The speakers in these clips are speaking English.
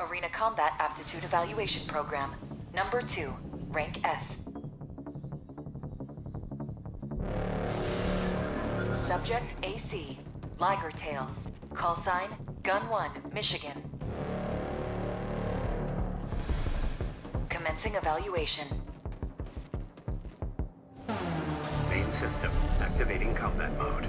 Arena Combat Aptitude Evaluation Program, number 2, rank S. Subject AC, Liger Tail, call sign, Gun 1, Michigan. Commencing evaluation. Main system, activating combat mode.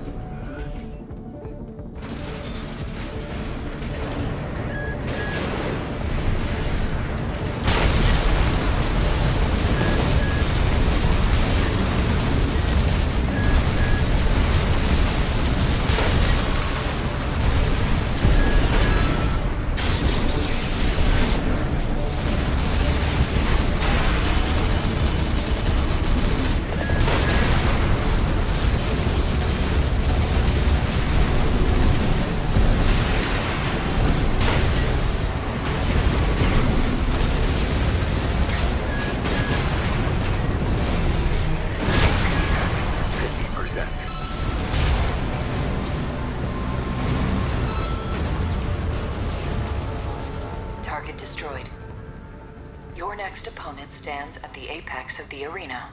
Target destroyed. Your next opponent stands at the apex of the arena.